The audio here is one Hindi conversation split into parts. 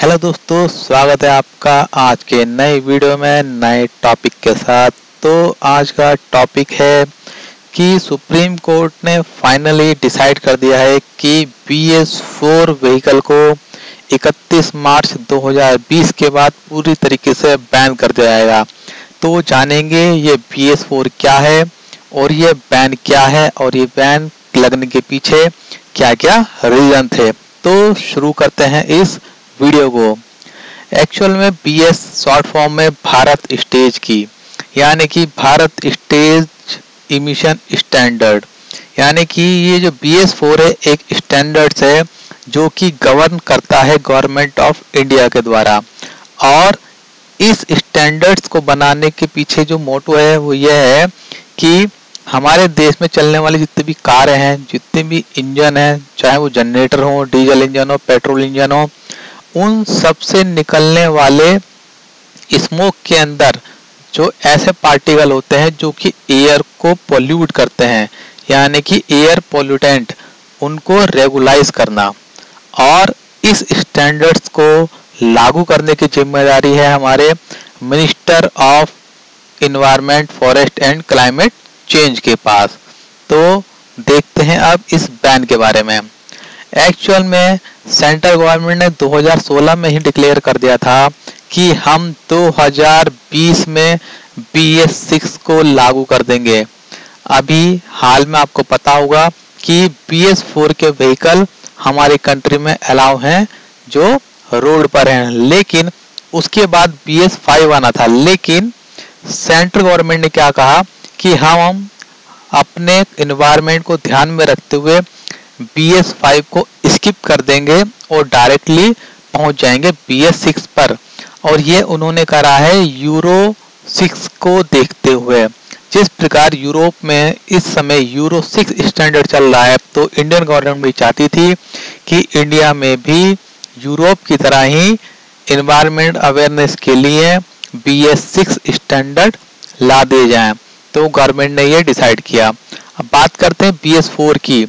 हेलो दोस्तों, स्वागत है आपका आज के नए वीडियो में नए टॉपिक के साथ। तो आज का टॉपिक है कि सुप्रीम कोर्ट ने फाइनली डिसाइड कर दिया है कि BS4 व्हीकल को 31 मार्च 2020 के बाद पूरी तरीके से बैन कर दिया जाएगा। तो जानेंगे ये BS4 क्या है और ये बैन क्या है और ये बैन लगने के पीछे क्या क्या रीजन थे। तो शुरू करते हैं इस वीडियो को। एक्चुअल में BS शॉर्ट फॉर्म में भारत स्टेज की, यानी कि भारत स्टेज इमिशन स्टैंडर्ड, यानी कि ये जो BS4 है एक स्टैंडर्ड्स है जो कि गवर्न करता है गवर्नमेंट ऑफ इंडिया के द्वारा। और इस स्टैंडर्ड्स को बनाने के पीछे जो मोटो है वो ये है कि हमारे देश में चलने वाली जितने भी कारें हैं, जितने भी इंजन हैं, चाहे वो जनरेटर हो, डीजल इंजन हो, पेट्रोल इंजन हो, उन सबसे निकलने वाले स्मोक के अंदर जो ऐसे पार्टिकल होते हैं जो कि एयर को पोल्यूट करते हैं, यानी कि एयर पोल्यूटेंट, उनको रेगुलाइज करना। और इस स्टैंडर्ड्स को लागू करने की जिम्मेदारी है हमारे minister of environment, forest and climate change के पास। तो देखते हैं अब इस बैन के बारे में। एक्चुअल में सेंट्रल गवर्नमेंट ने 2016 में ही डिक्लेयर कर दिया था कि हम 2020 में BS6 को लागू कर देंगे। अभी हाल में आपको पता होगा कि BS4 के व्हीकल हमारी कंट्री में अलाउ हैं जो रोड पर हैं, लेकिन उसके बाद BS5 आना था। लेकिन सेंट्रल गवर्नमेंट ने क्या कहा कि हम अपने एनवायरनमेंट को ध्यान में रखते हुए BS5 को स्किप कर देंगे और डायरेक्टली पहुंच जाएंगे BS6 पर। और ये उन्होंने करा है यूरो 6 को देखते हुए। जिस प्रकार यूरोप में इस समय यूरो 6 स्टैंडर्ड चल रहा है, तो इंडियन गवर्नमेंट भी चाहती थी कि इंडिया में भी यूरोप की तरह ही एनवायरनमेंट अवेयरनेस के लिए BS6 स्टैंडर्ड ला दिए जाएं। तो गवर्नमेंट ने ये डिसाइड किया। अब बात करते हैं BS4 की।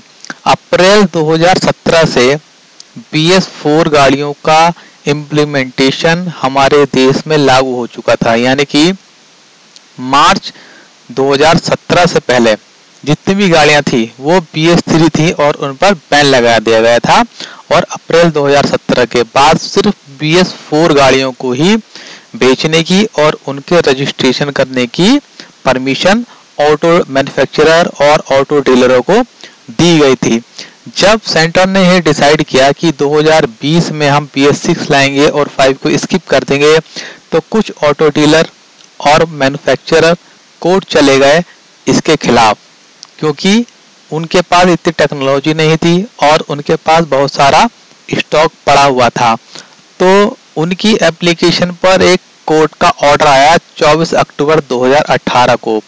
अप्रैल 2017 से BS4 गाड़ियों का इम्प्लीमेंटेशन हमारे देश में लागू हो चुका था, यानी कि मार्च 2017 से पहले जितनी भी गाड़ियां थी वो BS3 थी और उन पर बैन लगा दिया गया था। और अप्रैल 2017 के बाद सिर्फ BS4 गाड़ियों को ही बेचने की और उनके रजिस्ट्रेशन करने की परमिशन ऑटो मैन्युफैक्चरर और ऑटो डीलरों को दी गई थी। जब सेंटर ने यह डिसाइड किया कि 2020 में हम BS6 लाएंगे और 5 को स्किप कर देंगे, तो कुछ ऑटो डीलर और मैन्युफैक्चरर कोर्ट चले गए इसके खिलाफ, क्योंकि उनके पास इतनी टेक्नोलॉजी नहीं थी और उनके पास बहुत सारा स्टॉक पड़ा हुआ था। तो उनकी एप्लीकेशन पर एक कोर्ट का ऑर्डर आया 24 अक्टूबर 2018 को,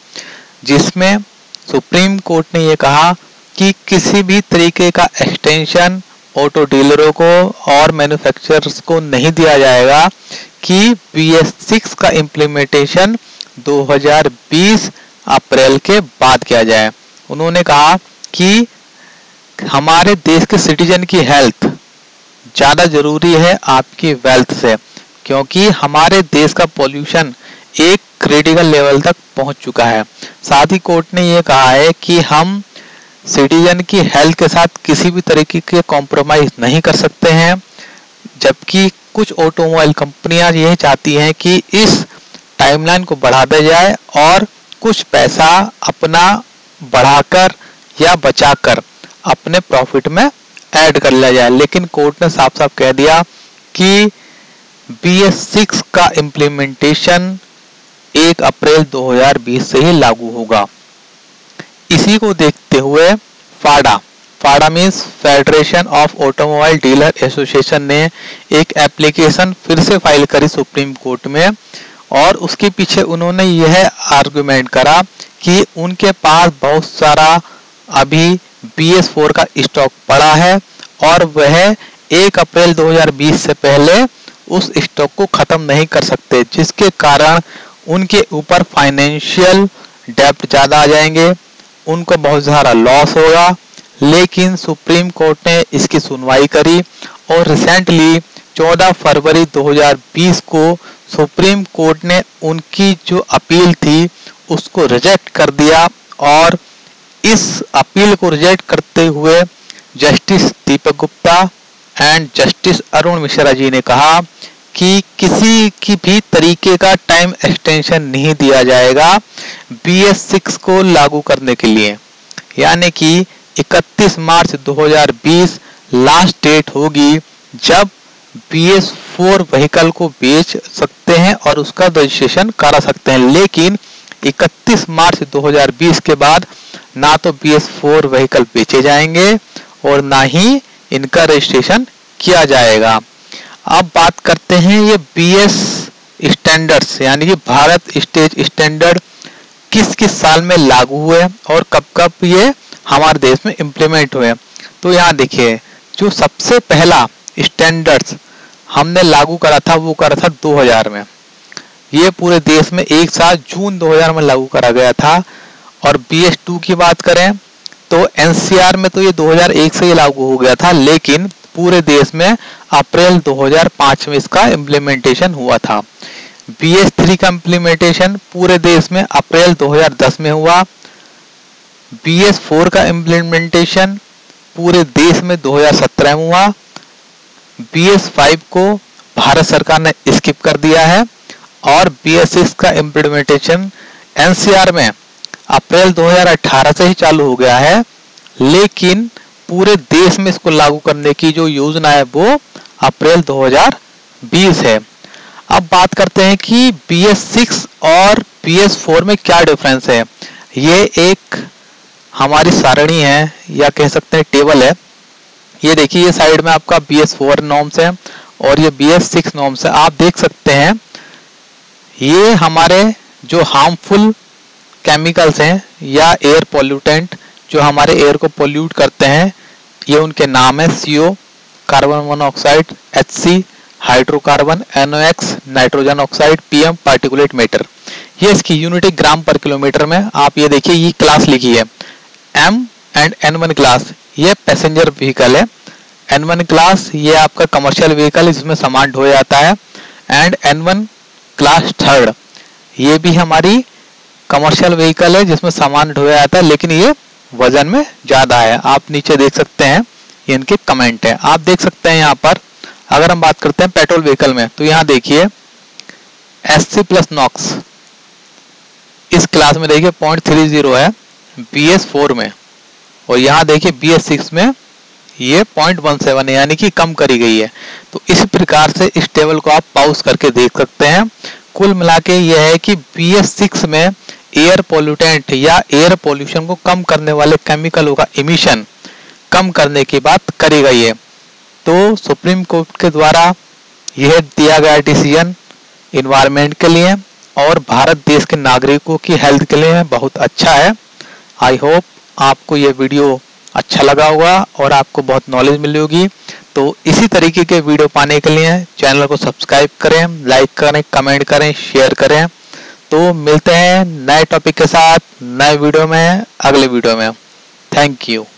जिसमें सुप्रीम कोर्ट ने यह कहा कि किसी भी तरीके का एक्सटेंशन ऑटो डीलरों को और मैन्युफैक्चरर्स को नहीं दिया जाएगा कि BS6 का इम्प्लीमेंटेशन 2020 अप्रैल के बाद किया जाए। उन्होंने कहा कि हमारे देश के सिटीजन की हेल्थ ज़्यादा ज़रूरी है आपकी वेल्थ से, क्योंकि हमारे देश का पॉल्यूशन एक क्रिटिकल लेवल तक पहुंच चुका है। साथ ही कोर्ट ने यह कहा है कि हम सिटीजन की हेल्थ के साथ किसी भी तरीके के कॉम्प्रोमाइज नहीं कर सकते हैं, जबकि कुछ ऑटोमोबाइल कंपनियां यह चाहती हैं कि इस टाइमलाइन को बढ़ा दिया जाए और कुछ पैसा अपना बढ़ाकर या बचाकर अपने प्रॉफिट में ऐड कर लिया जाए। लेकिन कोर्ट ने साफ साफ कह दिया कि BS6 का इम्प्लीमेंटेशन 1 अप्रैल 2020 से ही लागू होगा। इसी को देखते हुए FADA means federation of automobile dealer association ने एक एप्लीकेशन फिर से फाइल करी सुप्रीम कोर्ट में, और उसके पीछे उन्होंने यह आर्गुमेंट करा कि उनके पास बहुत सारा अभी BS4 का स्टॉक पड़ा है और वह 1 अप्रैल 2020 से पहले उस स्टॉक को ख़त्म नहीं कर सकते, जिसके कारण उनके ऊपर फाइनेंशियल डेब्ट ज़्यादा आ जाएंगे, उनको बहुत सारा लॉस होगा। लेकिन सुप्रीम कोर्ट ने इसकी सुनवाई करी और रिसेंटली 14 फरवरी 2020 को सुप्रीम कोर्ट ने उनकी जो अपील थी उसको रिजेक्ट कर दिया और इस अपील को रिजेक्ट करते हुए justice Deepak Gupta and justice Arun Mishra ji ने कहा कि किसी की भी तरीके का टाइम एक्सटेंशन नहीं दिया जाएगा BS6 को लागू करने के लिए, यानी कि 31 मार्च 2020 लास्ट डेट होगी जब BS4 व्हीकल को बेच सकते हैं और उसका रजिस्ट्रेशन करा सकते हैं, लेकिन 31 मार्च 2020 के बाद ना तो BS4 व्हीकल बेचे जाएंगे और ना ही इनका रजिस्ट्रेशन किया जाएगा। अब बात करते हैं ये BS स्टैंडर्ड्स यानी कि भारत स्टेज स्टैंडर्ड किस किस साल में लागू हुए और कब कब ये हमारे देश में इम्प्लीमेंट हुए। तो यहाँ देखिए जो सबसे पहला स्टैंडर्ड्स हमने लागू करा था वो करा था 2000 में, ये पूरे देश में एक साथ जून 2000 में लागू करा गया था। और BS2 की बात करें तो NCR में तो ये 2001 से ये लागू हो गया था, लेकिन पूरे देश में अप्रैल 2005 में इसका इम्प्लीमेंटेशन हुआ था। BS3 का इम्प्लीमेंटेशन पूरे देश में अप्रैल 2010 में हुआ। BS4 का इम्प्लीमेंटेशन पूरे देश में 2017 में हुआ। BS5 को भारत सरकार ने स्किप कर दिया है और BS6 का इम्प्लीमेंटेशन NCR में अप्रैल 2018 से ही चालू हो गया है, लेकिन पूरे देश में इसको लागू करने की जो योजना है वो अप्रैल 2020 है। अब बात करते हैं कि BS6 और BS4 में क्या डिफरेंस है। ये एक हमारी सारणी है या कह सकते हैं टेबल है। ये देखिए ये साइड में आपका BS4 नॉर्म्स है और ये BS6 नॉर्म्स है। आप देख सकते हैं ये हमारे जो हार्मफुल केमिकल्स हैं या एयर पॉल्यूटेंट जो हमारे एयर को पॉल्यूट करते हैं, ये उनके नाम है CO carbon monoxide, HC hydrocarbon, NOx nitrogen oxide, PM particulate matter. ये इसकी यूनिट है ग्राम पर किलोमीटर में। आप ये देखिए ये क्लास लिखी है M एंड N1 क्लास, ये पैसेंजर व्हीकल है। N1 क्लास ये आपका कमर्शियल व्हीकल है जिसमें सामान ढोया जाता है, एंड N1 क्लास थर्ड ये भी हमारी कमर्शियल व्हीकल है जिसमें सामान ढोया जाता है, लेकिन ये वजन में ज़्यादा है। आप नीचे देख सकते हैं ये इनके कमेंट है। आप देख सकते हैं यहाँ पर अगर हम बात करते हैं पेट्रोल व्हीकल में तो यहाँ देखिए HC+ NOx इस क्लास में देखिए 0.30 है BS4 में, और यहाँ देखिए BS6 में ये 0.17 है यानी कि कम करी गई है। तो इस प्रकार से इस टेबल को आप पाउस करके देख सकते हैं। कुल मिला के ये है कि BS6 में एयर पॉल्यूटेंट या एयर पॉल्यूशन को कम करने वाले केमिकलों का इमिशन कम करने की बात करी गई है। तो सुप्रीम कोर्ट के द्वारा यह दिया गया डिसीजन इन्वायरमेंट के लिए और भारत देश के नागरिकों की हेल्थ के लिए बहुत अच्छा है। आई होप आपको ये वीडियो अच्छा लगा होगा और आपको बहुत नॉलेज मिली होगी। तो इसी तरीके के वीडियो पाने के लिए चैनल को सब्सक्राइब करें, लाइक करें, कमेंट करें, शेयर करें। तो मिलते हैं नए टॉपिक के साथ नए वीडियो में, अगले वीडियो में। Thank you.